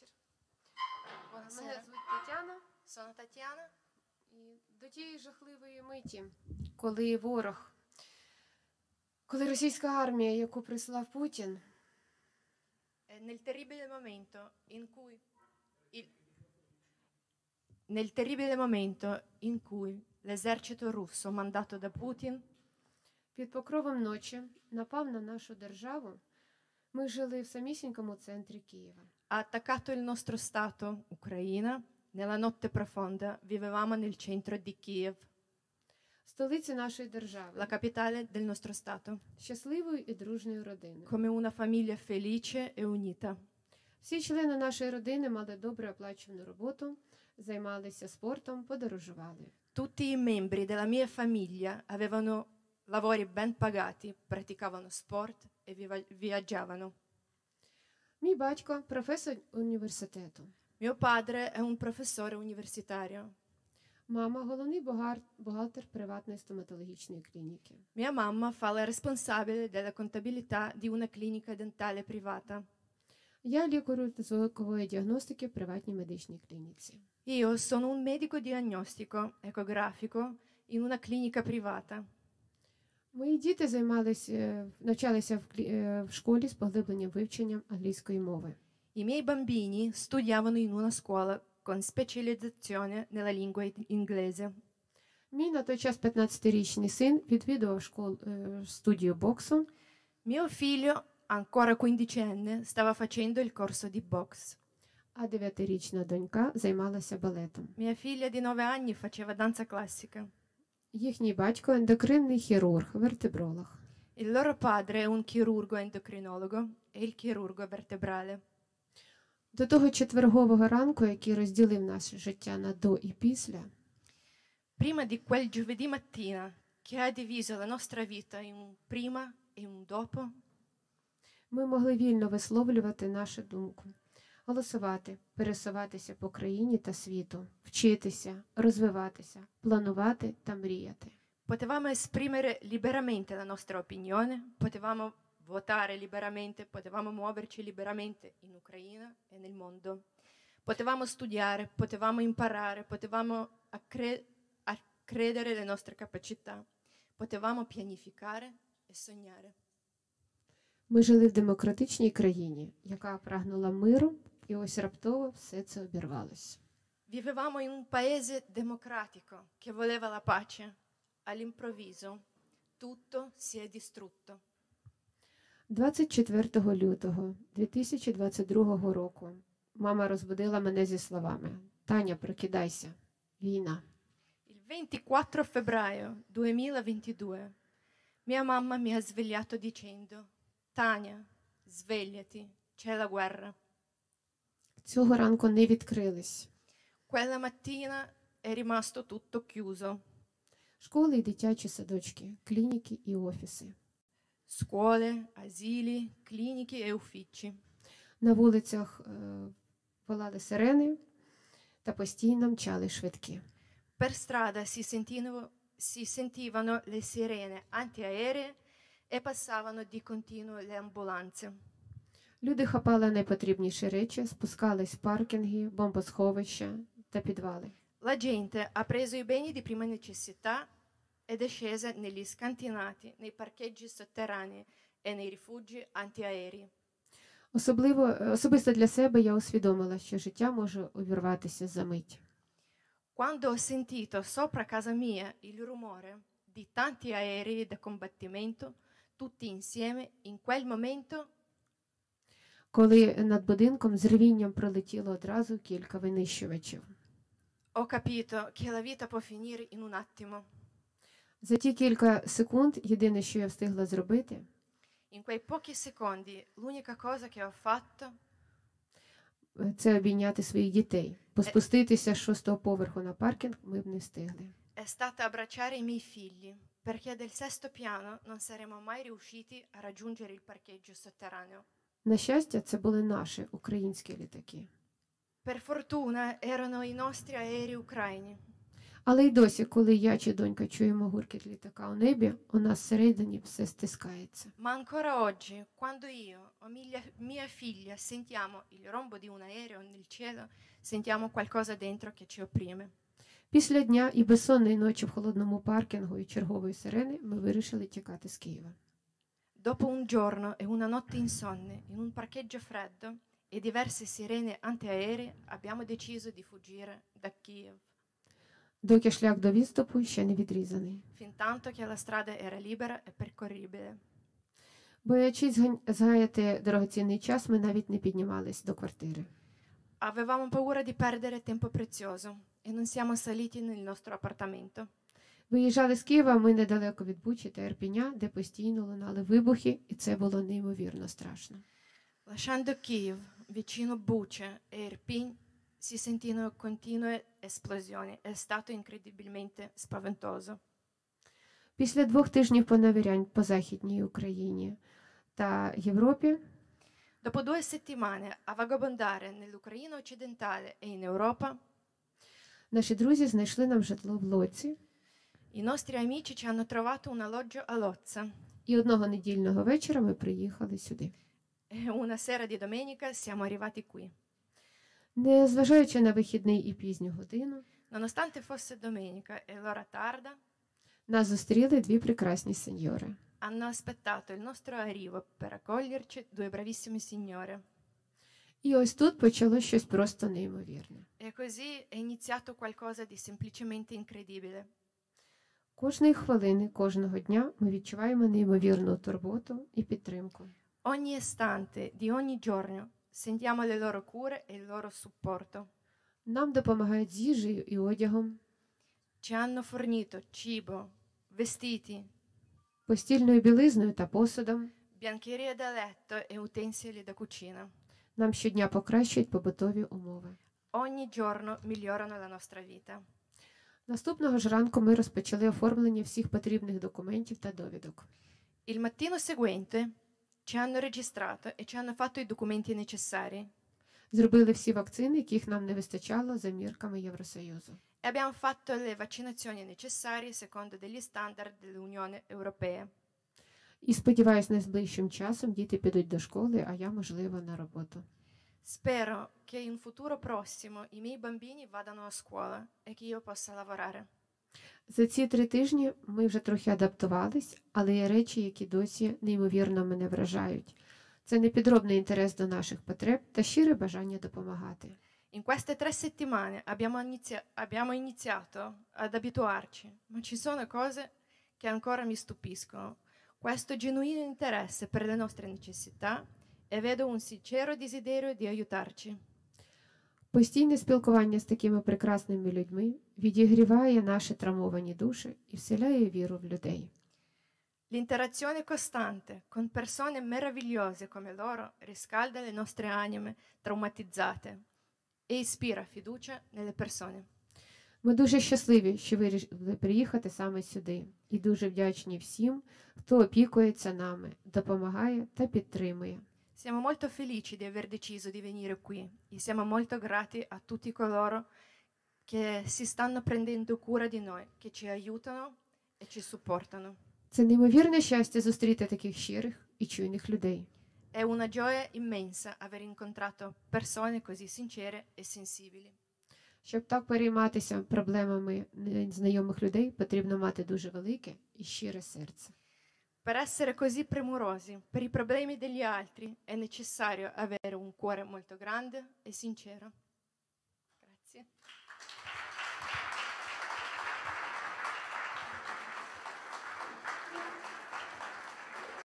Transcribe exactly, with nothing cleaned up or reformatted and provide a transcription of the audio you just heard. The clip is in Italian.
вечір. От, мене звуть Тетяна. Сона Тетяна. І до тієї жахливої миті, коли ворог, коли російська армія, яку прислав Путін, nel terribile momento in cui il nel terribile momento in cui l'esercito russo mandato da Putin під покровом ночі напав на нашу державу. Ми жили в самісінькому центрі Києва. Ha attaccato il nostro stato, Ucraina. Nella notte profonda vivevamo nel centro di Kiev, столиці нашої держави. La capitale del nostro stato. Щасливою і дружньою родиною. Come una famiglia felice e unita. Всі члени нашої родини мали добре оплачувану роботу, займалися спортом, подорожували. Tutti i membri della mia famiglia avevano lavori ben pagati, praticavano sport e viaggiavano. Мій батько – професор університету. Mio padre è un professore universitario. Мама – головний бухгалтер приватної стоматологічної клініки. Mia mamma fa la responsabile della contabilità di una clinica dentale privata. Я лікарю звукової діагностики в приватній медичній клініці. Io sono un medico diagnostico ecografico in una clinica privata. Мої діти займалися, навчалися в школі з поглибленим вивченням англійської мови. I miei bambini studiavano in una scuola con specializzazione nella lingua inglese. Мій на той час п'ятнадцятирічний син відвідував школу, студію боксу. Mio figlio, ancora quindicenne, stava facendo il corso di box. А дев'ятирічна донька займалася балетом. Mia figlia di nove anni faceva danza classica. Їхній батько – ендокринний хірург, вертебролог. Il loro padre è un chirurgo endocrinologo e il chirurgo vertebrale. До того четвергового ранку, який розділив наше життя на до і після. Prima di quel giovedì mattina che ha diviso la nostra vita in un prima e un dopo. Ми могли вільно висловлювати нашу думку, голосувати, пересуватися по країні та світу, вчитися, розвиватися, планувати та мріяти. Potevamo esprimere liberamente la nostra opinione, potevamo votare liberamente, potevamo muoverci liberamente in Ucraina e nel mondo. Potevamo studiare, potevamo imparare, potevamo accrescere le nostre capacità, potevamo pianificare e sognare. Ми жили в демократичній країні, яка прагнула миру, і ось раптово все це обірвалося. Vivevamo in un paese democratico che voleva la pace. All'improvviso tutto si è distrutto. двадцять четвертого лютого дві тисячі двадцять другого року мама розбудила мене зі словами: "Таня, прокидайся, війна". Il ventiquattro febbraio duemilaventidue mia mamma mi ha svegliato dicendo: "Таня, svegliati, c'è la guerra". Цього ранку не відкрились. Quella mattina è rimasto tutto chiuso. Школи і дитячі садочки, клініки і офіси. Школи, азілі, клініки і офіці. На вулицях волали сирени та постійно мчали швидкі. Per strada si sentivano si sentivano le sirene antiaeree e passavano di continuo le ambulanze. Люди хапали найпотрібніші речі, спускались в паркінги, бомбосховища та підвали. La gente ha preso i beni di prima necessità ed è scesa negli scantinati, nei parcheggi sotterranei e nei rifugi antiaerei. Особливо, особисто для себе я усвідомила, що життя може увірватися за мить. Quando ho sentito sopra casa mia il rumore di tanti aerei da combattimento, tutti insieme, in quel momento. Коли над будинком з ревінням пролетіло одразу кілька винищувачів. Ho capito che la vita può finire in un attimo. За ті кілька секунд єдине, що я встигла зробити, in quei pochi secondi l'unica cosa che ho fatto, це обійняти своїх дітей. Поспуститися з шостого поверху на паркінг ми б не встигли. È stata abbracciare i miei figli, perché del sesto piano non saremmo mai riusciti a raggiungere il parcheggio sotterraneo. На щастя, це були наші українські літаки. Per fortuna erano i nostri aerei ucraini. Але й досі, коли я чи донька чуємо гуркіт літака у небі, у нас всередині все стискається. Ma ancora oggi, quando io o mia figlia sentiamo il rombo di un aereo nel cielo, sentiamo qualcosa dentro che ci opprime. Після дня і безсонної ночі в холодному паркінгу і чергової сирени ми вирішили тікати з Києва. Dopo un giorno e una notte insonne in un parcheggio freddo e diverse sirene antiaeree abbiamo deciso di fuggire da Kiev. Доки шлях до відступу ще не відрізаний. Fin tanto che la strada era libera e percorribile. Боячись згаяти дорогоцінний час, ми навіть не піднімались до квартири. Avevamo paura di perdere tempo prezioso e non siamo saliti nel nostro appartamento. Виїжджали з Києва ми недалеко від Бучі та Ірпеня, де постійно лунали вибухи, і це було неймовірно страшно. Lasciando Kiev, vicino Bucha e Irpin, si sentirono continue esplosioni. È stato incredibilmente spaventoso. Після двох тижнів поневірянь по Західній Україні та Європі, dopo due settimane a vagabondare nell'Ucraina occidentale e in Europa, наші друзі знайшли нам житло в Лоці. I nostri amici ci hanno trovato un alloggio a Lozza. І одного недільного вечора ми приїхали сюди. E una sera di domenica siamo arrivati qui. Незважаючи на вихідний і пізню годину, nonostante fosse domenica e l'ora tarda, нас зустріли дві прекрасні сеньори. Hanno aspettato il nostro arrivo per accoglierci due bravissime signore. І ось тут почало щось просто неймовірне. E così è iniziato qualcosa di semplicemente incredibile. Кожної хвилини, кожного дня ми відчуваємо неймовірну турботу і підтримку. Ogni istante di ogni giorno sentiamo le loro cure e il loro supporto. Нам допомагають з їжею і одягом. Ci hanno fornito cibo, vestiti, постільною білизною та посудом. Biancheria da letto e utensili da cucina. Нам щодня покращують побутові умови. Ogni giorno migliorano la nostra vita. Наступного ж ранку ми розпочали оформлення всіх потрібних документів та довідок. Il mattino seguente ci hanno registrato e ci hanno fatto i documenti necessari. Зробили всі вакцини, яких нам не вистачало за мірками Євросоюзу. E abbiamo fatto le vaccinazioni necessarie secondo degli standard dell'Unione Europea. І сподіваюсь, найближчим часом діти підуть до школи, а я, можливо, на роботу. Spero che in futuro prossimo i miei bambini vadano a scuola e che io possa lavorare. За ці три тижні ми вже трохи адаптувались, але є речі, які досі неймовірно мене вражають. Це непідробний інтерес до наших потреб та щире бажання допомагати. In queste tre settimane abbiamo inizia- abbiamo iniziato ad abituarci, ma ci sono cose che ancora mi stupiscono. Questo genuino interesse per le nostre necessità e vedo un sincero desiderio di aiutarci. Постійне спілкування з такими прекрасними людьми відігріває наші травмовані душі і вселяє віру в людей. L'interazione costante con persone meravigliose come loro riscalda le nostre anime traumatizzate e ispira fiducia nelle persone. Ми дуже щасливі, що вирішили приїхати саме сюди, і дуже вдячні всім, хто опікується нами, допомагає та підтримує. Siamo molto felici di aver deciso di venire qui e siamo molto grati a tutti coloro che si stanno prendendo cura di noi, che ci aiutano e ci supportano. Це неймовірне щастя зустріти таких щирих і чуйних людей. È una gioia immensa aver incontrato persone così sincere e sensibili. Щоб так перейматися проблемами незнайомих людей, потрібно мати дуже велике і щире серце. Per essere così premurosi per i problemi degli altri è necessario avere un cuore molto grande e sincero. Grazie.